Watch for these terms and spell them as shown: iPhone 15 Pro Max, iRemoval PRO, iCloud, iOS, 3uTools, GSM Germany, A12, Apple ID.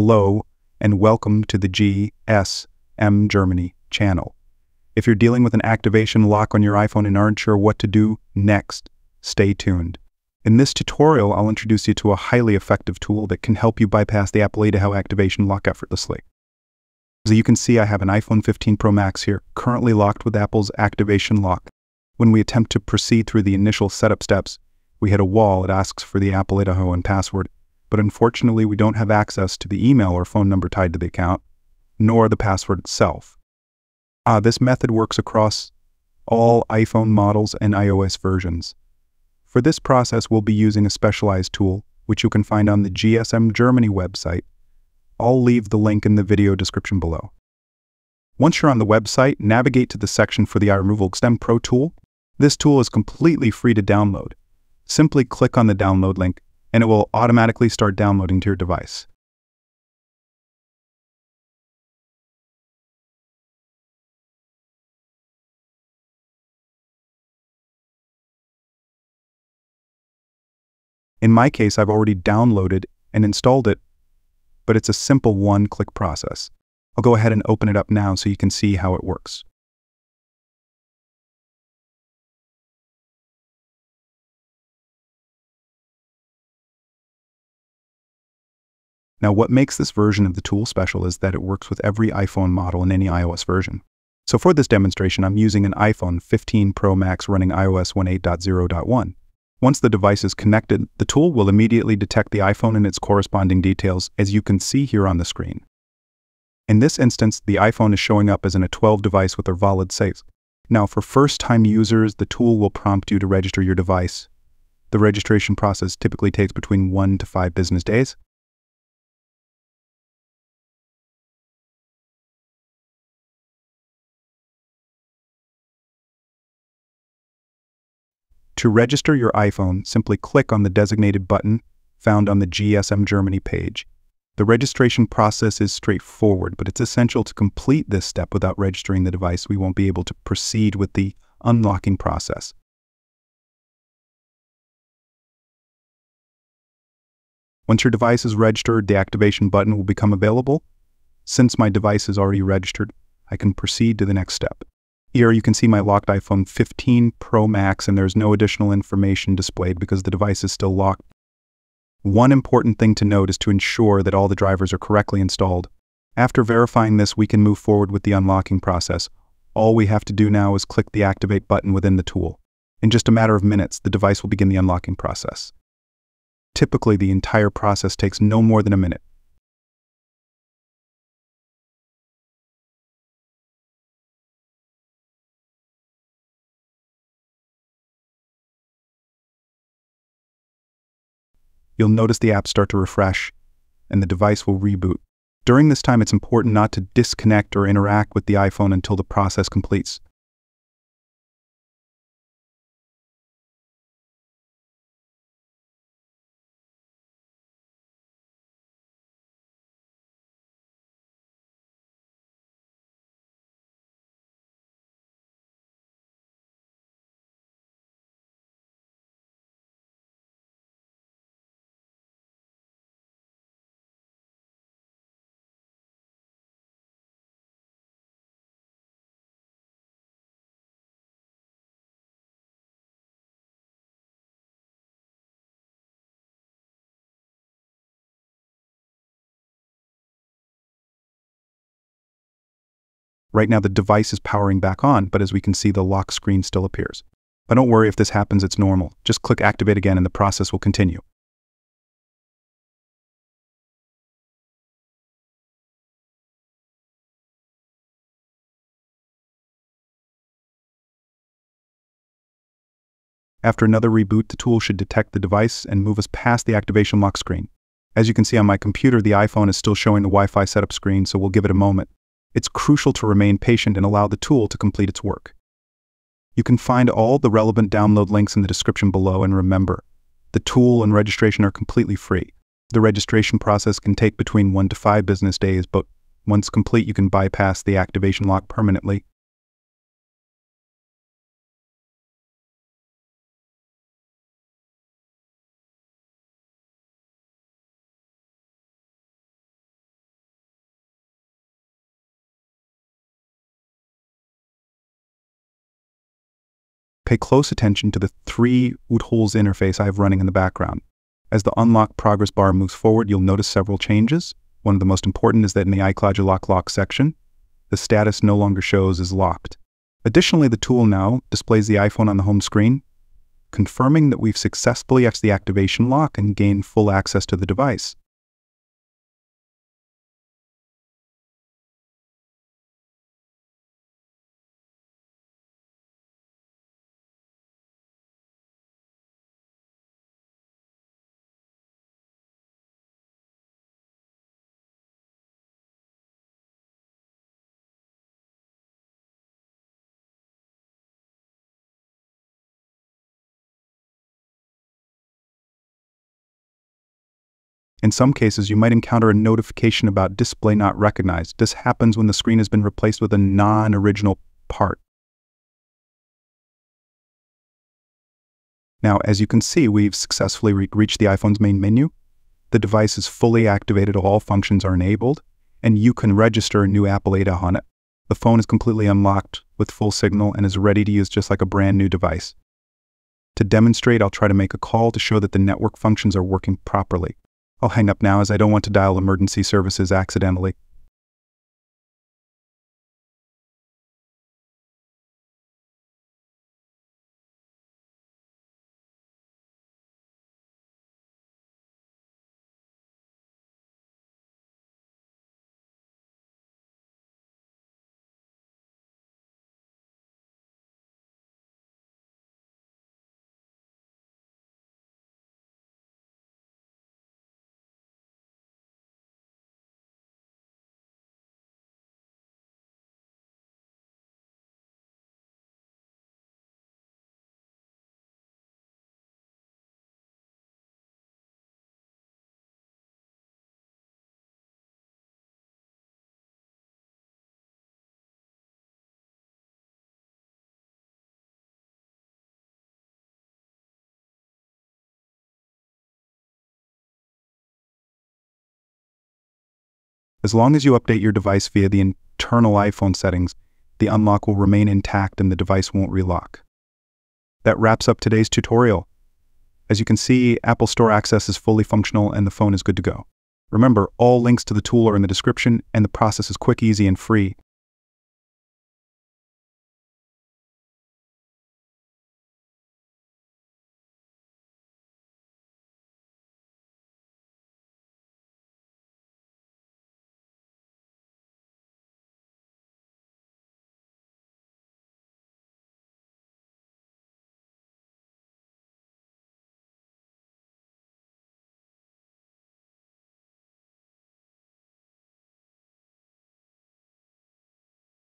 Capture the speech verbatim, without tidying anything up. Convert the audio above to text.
Hello and welcome to the G S M Germany channel. If you're dealing with an activation lock on your iPhone and aren't sure what to do next, stay tuned. In this tutorial, I'll introduce you to a highly effective tool that can help you bypass the Apple I D activation lock effortlessly. As you can see, I have an iPhone fifteen Pro Max here, currently locked with Apple's activation lock. When we attempt to proceed through the initial setup steps, we hit a wall. It asks for the Apple I D and password, but unfortunately we don't have access to the email or phone number tied to the account, nor the password itself. Uh, this method works across all iPhone models and iOS versions. For this process, we'll be using a specialized tool, which you can find on the G S M Germany website. I'll leave the link in the video description below. Once you're on the website, navigate to the section for the iRemoval P R O Pro tool. This tool is completely free to download. Simply click on the download link, and it will automatically start downloading to your device. In my case, I've already downloaded and installed it, but it's a simple one-click process. I'll go ahead and open it up now so you can see how it works. Now, what makes this version of the tool special is that it works with every iPhone model and any iOS version. So for this demonstration, I'm using an iPhone fifteen Pro Max running i O S eighteen point zero point one. Once the device is connected, the tool will immediately detect the iPhone and its corresponding details, as you can see here on the screen. In this instance, the iPhone is showing up as an A twelve device with a valid safe. Now, for first-time users, the tool will prompt you to register your device. The registration process typically takes between one to five business days. To register your iPhone, simply click on the designated button found on the G S M Germany page. The registration process is straightforward, but it's essential to complete this step. Without registering the device, we won't be able to proceed with the unlocking process. Once your device is registered, the activation button will become available. Since my device is already registered, I can proceed to the next step. Here you can see my locked iPhone fifteen Pro Max, and there's no additional information displayed because the device is still locked. One important thing to note is to ensure that all the drivers are correctly installed. After verifying this, we can move forward with the unlocking process. All we have to do now is click the activate button within the tool. In just a matter of minutes, the device will begin the unlocking process. Typically, the entire process takes no more than a minute. You'll notice the app start to refresh, and the device will reboot. During this time, it's important not to disconnect or interact with the iPhone until the process completes. Right now, the device is powering back on, but as we can see, the lock screen still appears. But don't worry if this happens, it's normal. Just click activate again and the process will continue. After another reboot, the tool should detect the device and move us past the activation lock screen. As you can see on my computer, the iPhone is still showing the Wi-Fi setup screen, so we'll give it a moment. It's crucial to remain patient and allow the tool to complete its work. You can find all the relevant download links in the description below, and remember, the tool and registration are completely free. The registration process can take between one to five business days, but once complete, you can bypass the activation lock permanently. pay close attention to the three u tools interface I have running in the background. As the unlock progress bar moves forward, you'll notice several changes. One of the most important is that in the iCloud lock lock section, the status no longer shows as locked. Additionally, the tool now displays the iPhone on the home screen, confirming that we've successfully X'd the activation lock and gained full access to the device. In some cases, you might encounter a notification about display not recognized. This happens when the screen has been replaced with a non-original part. Now, as you can see, we've successfully re reached the iPhone's main menu. The device is fully activated, all functions are enabled, and you can register a new Apple I D on it. The phone is completely unlocked with full signal and is ready to use just like a brand new device. To demonstrate, I'll try to make a call to show that the network functions are working properly. I'll hang up now as I don't want to dial emergency services accidentally. As long as you update your device via the internal iPhone settings, the unlock will remain intact and the device won't relock. That wraps up today's tutorial. As you can see, Apple Store access is fully functional and the phone is good to go. Remember, all links to the tool are in the description and the process is quick, easy, and free.